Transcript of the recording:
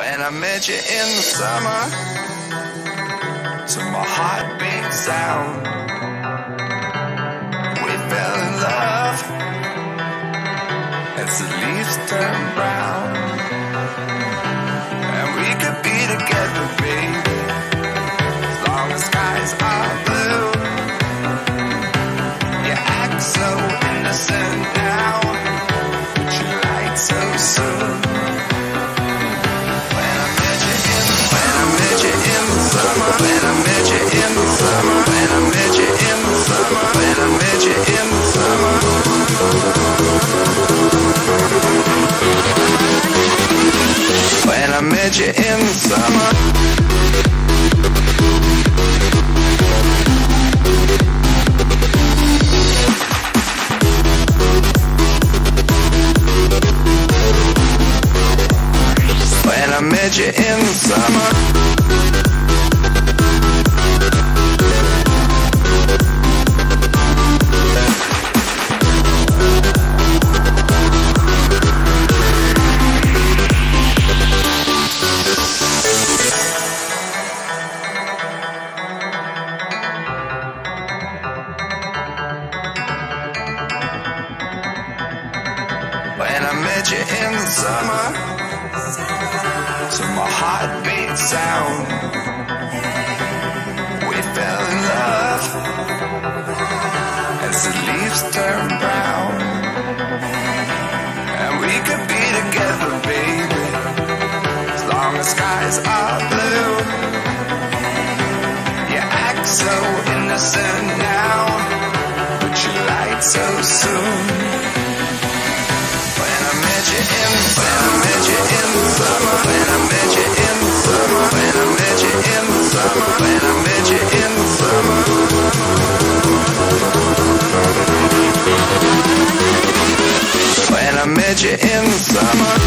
When I met you in the summer, to my heartbeat sound, we fell in love as the leaves turned brown. And we could be together, baby, as long as skies are blue. You act so innocent now, but you lied so soon. When I met you in the summer. When I met you in the summer. When I met you in the summer, to my heartbeat sound, we fell in love as the leaves turned brown. And we could be together, baby, as long as skies are blue. You act so innocent now, but you lied so soon. When I met you in the summer.